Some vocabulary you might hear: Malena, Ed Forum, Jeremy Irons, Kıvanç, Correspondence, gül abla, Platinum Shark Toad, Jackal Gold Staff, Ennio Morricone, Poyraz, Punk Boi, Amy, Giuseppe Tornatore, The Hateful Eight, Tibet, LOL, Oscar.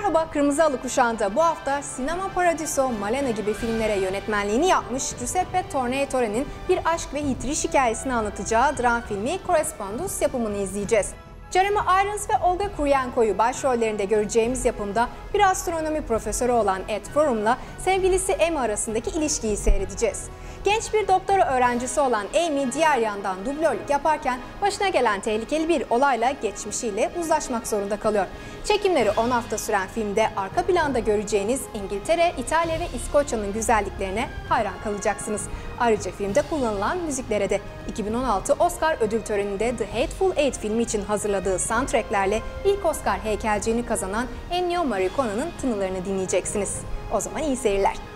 Merhaba, Kırmızı Halı Kuşağı'nda bu hafta Sinema Paradiso, Malena gibi filmlere yönetmenliğini yapmış Giuseppe Tornatore'nin bir aşk ve hitiriş hikayesini anlatacağı dram filmi Correspondence yapımını izleyeceğiz. Jeremy Irons ve Olga Kuryenko'yu başrollerinde göreceğimiz yapımda bir astronomi profesörü olan Ed Forum'la sevgilisi Amy arasındaki ilişkiyi seyredeceğiz. Genç bir doktora öğrencisi olan Amy diğer yandan dublörlük yaparken başına gelen tehlikeli bir olayla geçmişiyle uzlaşmak zorunda kalıyor. Çekimleri 10 hafta süren filmde arka planda göreceğiniz İngiltere, İtalya ve İskoçya'nın güzelliklerine hayran kalacaksınız. Ayrıca filmde kullanılan müziklere de 2016 Oscar ödül töreninde The Hateful Eight filmi için hazırladığı soundtracklerle ilk Oscar heykelciğini kazanan Ennio Morricone'nin tınılarını dinleyeceksiniz. O zaman iyi seyirler.